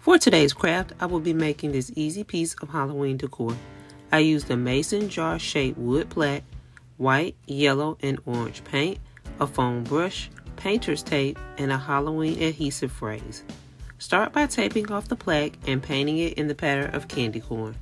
For today's craft, I will be making this easy piece of Halloween decor. I used a mason jar shaped wood plaque, white, yellow, and orange paint, a foam brush, painter's tape, and a Halloween adhesive phrase. Start by taping off the plaque and painting it in the pattern of candy corn.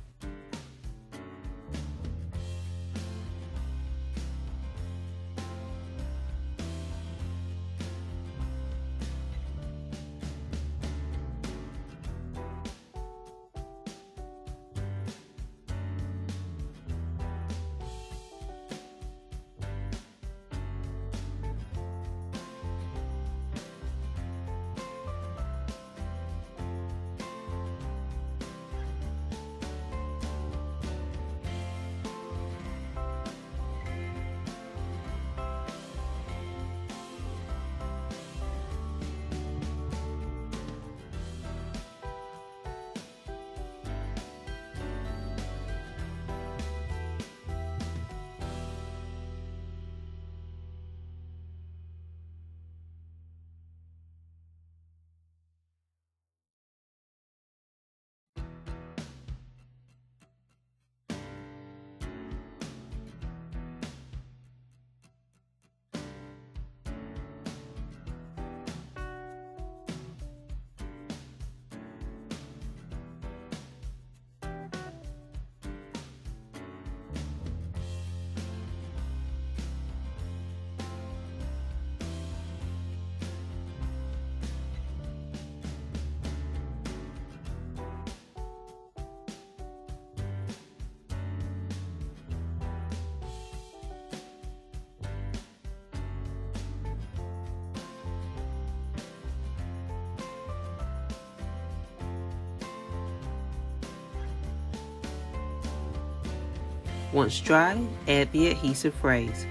Once dry, add the adhesive phrase.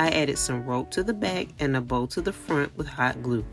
I added some rope to the back and a bow to the front with hot glue.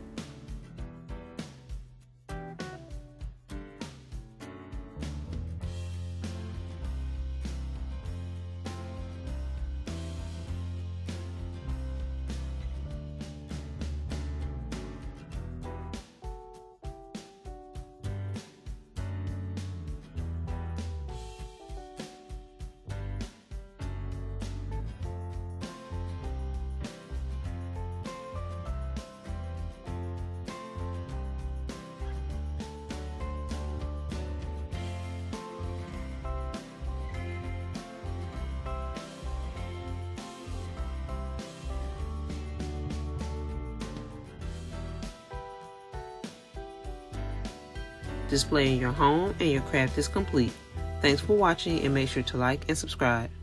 Display in your home and your craft is complete. Thanks for watching and make sure to like and subscribe.